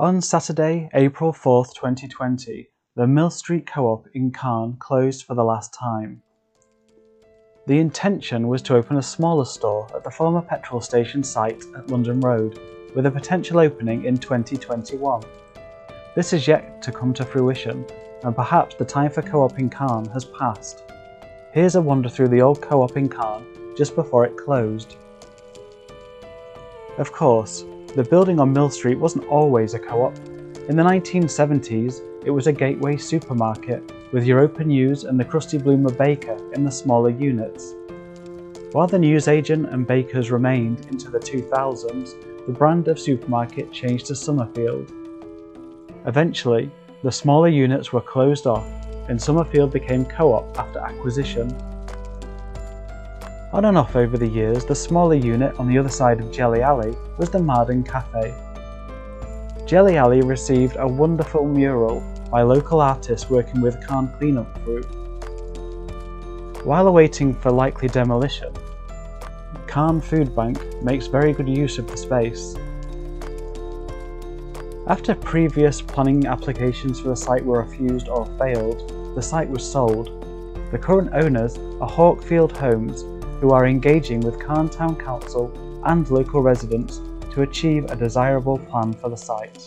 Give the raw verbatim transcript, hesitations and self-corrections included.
On Saturday, April fourth, twenty twenty, the Mill Street Co-op in Khan closed for the last time. The intention was to open a smaller store at the former petrol station site at London Road, with a potential opening in twenty twenty-one. This is yet to come to fruition, and perhaps the time for Co-op in Khan has passed. Here's a wander through the old Co-op in Khan just before it closed. Of course, the building on Mill Street wasn't always a co-op. In the nineteen seventies, it was a Gateway supermarket, with Europa News and the Krusty Bloomer Baker in the smaller units. While the newsagent and bakers remained into the two thousands, the brand of supermarket changed to Summerfield. Eventually, the smaller units were closed off, and Summerfield became co-op after acquisition. On and off over the years, the smaller unit on the other side of Jelly Alley was the Marden Café. Jelly Alley received a wonderful mural by local artists working with Khan Cleanup Group. While awaiting for likely demolition, Khan Food Bank makes very good use of the space. After previous planning applications for the site were refused or failed, the site was sold. The current owners are Hawkfield Homes, who are engaging with Calne Town Council and local residents to achieve a desirable plan for the site.